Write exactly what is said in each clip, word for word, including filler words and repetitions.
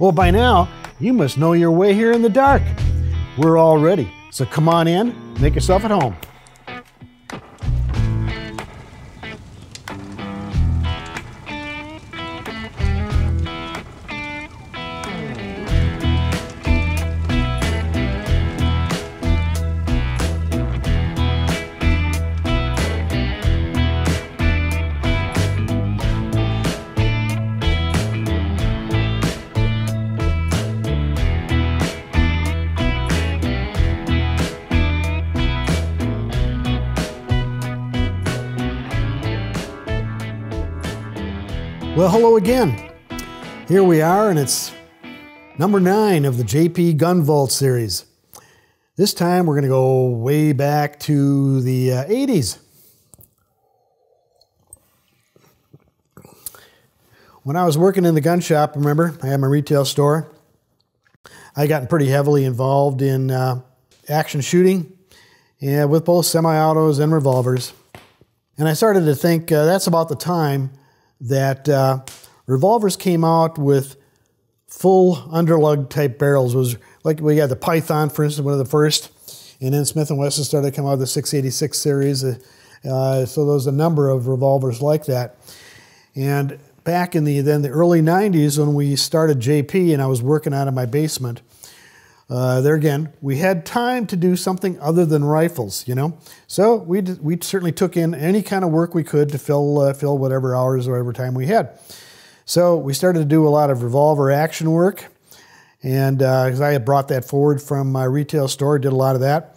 Well, by now, you must know your way here in the dark. We're all ready, so come on in, make yourself at home. Well, hello again. Here we are, and it's number nine of the J P Gun Vault series. This time we're going to go way back to the uh, eighties. When I was working in the gun shop, remember, I had my retail store. I got pretty heavily involved in uh, action shooting, and with both semi-autos and revolvers. And I started to think uh, that's about the time that uh, revolvers came out with full underlug type barrels. It was like we had the Python, for instance, one of the first, and then Smith and Wesson started to come out with the six eighty-six series. Uh, so there was a number of revolvers like that. And back in the then the early nineties, when we started J P and I was working out of my basement, uh, there again we had time to do something other than rifles, you know. So we did, we certainly took in any kind of work we could to fill uh, fill whatever hours or whatever time we had. So we started to do a lot of revolver action work, and because uh, I had brought that forward from my retail store, did a lot of that,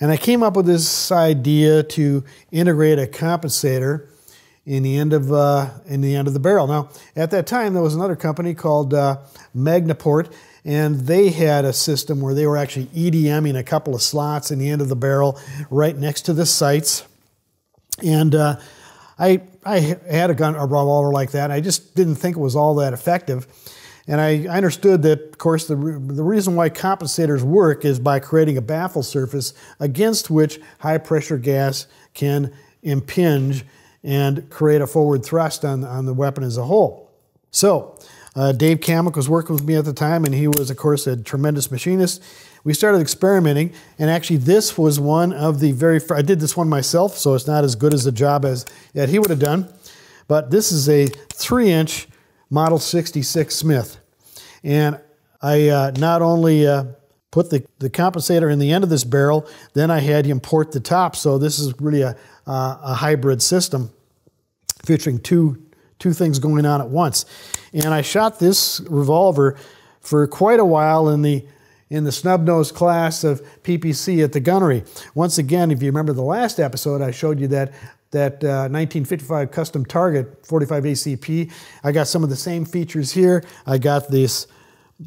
and I came up with this idea to integrate a compensator in the end of uh, in the end of the barrel. Now at that time there was another company called uh, Magnaport. And they had a system where they were actually E D M-ing a couple of slots in the end of the barrel right next to the sights. And uh, I, I had a gun, a revolver like that. I just didn't think it was all that effective. And I, I understood that, of course, the, re the reason why compensators work is by creating a baffle surface against which high pressure gas can impinge and create a forward thrust on, on the weapon as a whole. So, Uh, Dave Kamik was working with me at the time, and he was, of course, a tremendous machinist. We started experimenting, and actually this was one of the very first, I did this one myself, so it's not as good as a job as that he would have done, but this is a three inch Model sixty-six Smith. And I uh, not only uh, put the, the compensator in the end of this barrel, then I had him port the top, so this is really a, uh, a hybrid system featuring two Two things going on at once. And I shot this revolver for quite a while in the in the snub-nosed class of P P C at the gunnery. Once again, if you remember the last episode, I showed you that that uh, nineteen fifty-five custom target forty-five A C P. I got some of the same features here. I got this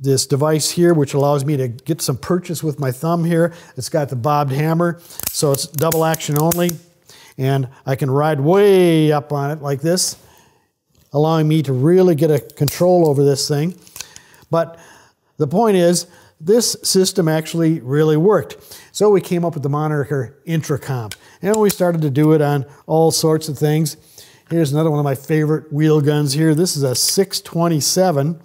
this device here, which allows me to get some purchase with my thumb here. It's got the bobbed hammer, so it's double action only, and I can ride way up on it like this, allowing me to really get a control over this thing. But the point is, this system actually really worked. So we came up with the moniker Intracomp, and we started to do it on all sorts of things. Here's another one of my favorite wheel guns here. This is a six twenty-seven,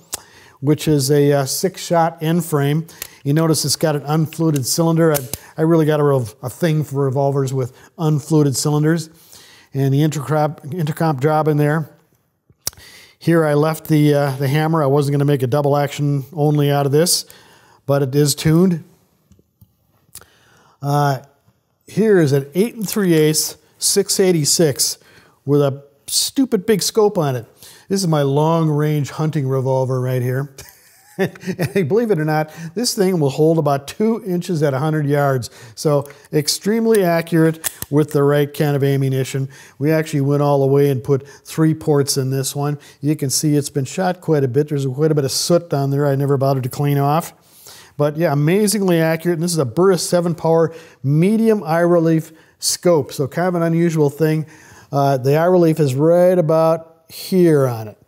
which is a, a six-shot end frame. You notice it's got an unfluted cylinder. I, I really got a, rev a thing for revolvers with unfluted cylinders. And the Intracomp, Intracomp job in there. Here I left the, uh, the hammer. I wasn't going to make a double action only out of this, but it is tuned. Uh, here is an eight and three eighths six eighty-six with a stupid big scope on it. This is my long range hunting revolver right here. And believe it or not, this thing will hold about two inches at one hundred yards. So extremely accurate with the right kind of ammunition. We actually went all the way and put three ports in this one. You can see it's been shot quite a bit. There's quite a bit of soot down there I never bothered to clean off. But yeah, amazingly accurate. And this is a Burris seven power medium eye relief scope. So kind of an unusual thing. Uh, the eye relief is right about here on it.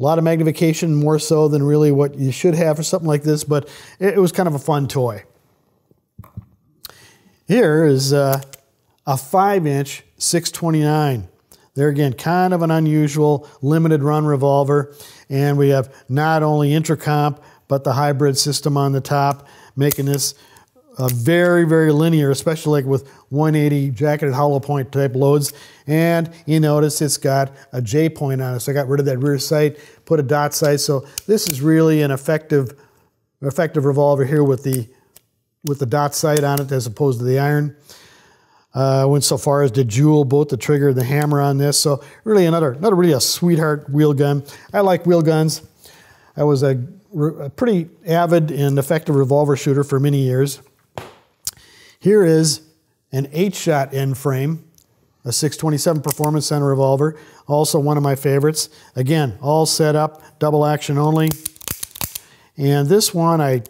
A lot of magnification, more so than really what you should have for something like this, but it was kind of a fun toy. Here is uh, a five inch six twenty-nine. They're, again, kind of an unusual limited run revolver. And we have not only Intracomp, but the hybrid system on the top, making this uh, very, very linear, especially like with one eighty jacketed hollow point type loads. And you notice it's got a J-point on it. So I got rid of that rear sight, put a dot sight. So this is really an effective, effective revolver here with the, with the dot sight on it as opposed to the iron. Uh, went so far as to jewel both the trigger and the hammer on this. So really another, not really a sweetheart wheel gun. I like wheel guns. I was a, a pretty avid and effective revolver shooter for many years. Here is an eight-shot end frame, a six twenty-seven Performance Center revolver, also one of my favorites. Again, all set up, double action only. And this one, I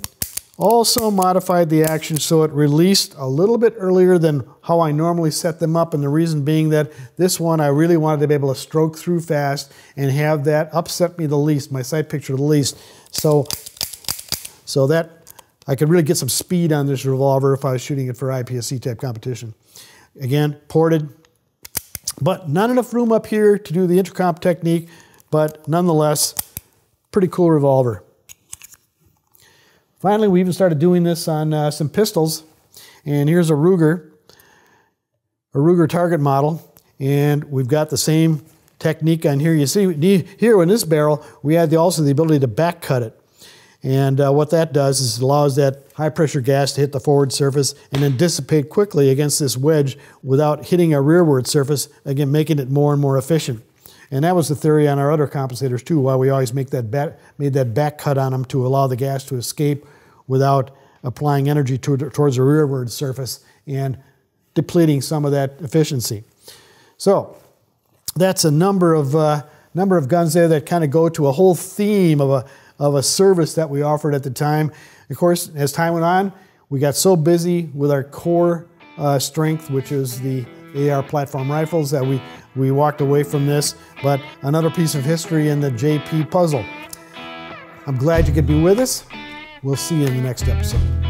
also modified the action so it released a little bit earlier than how I normally set them up, and the reason being that this one I really wanted to be able to stroke through fast and have that upset me the least, my sight picture the least. So, so that I could really get some speed on this revolver if I was shooting it for I P S C type competition. Again, ported, but not enough room up here to do the Intracomp technique, but nonetheless, pretty cool revolver. Finally, we even started doing this on uh, some pistols, and here's a Ruger, a Ruger target model, and we've got the same technique on here. You see, here in this barrel, we had the, also the ability to back cut it, and uh, what that does is it allows that high pressure gas to hit the forward surface and then dissipate quickly against this wedge without hitting a rearward surface, again, making it more and more efficient. And that was the theory on our other compensators too, why we always make that back, made that back cut on them to allow the gas to escape without applying energy to, towards the rearward surface and depleting some of that efficiency. So that's a number of, uh, number of guns there that kind of go to a whole theme of a, of a service that we offered at the time. Of course, as time went on, we got so busy with our core uh, strength, which is the A R platform rifles, that we, we walked away from this, but another piece of history in the J P puzzle. I'm glad you could be with us. We'll see you in the next episode.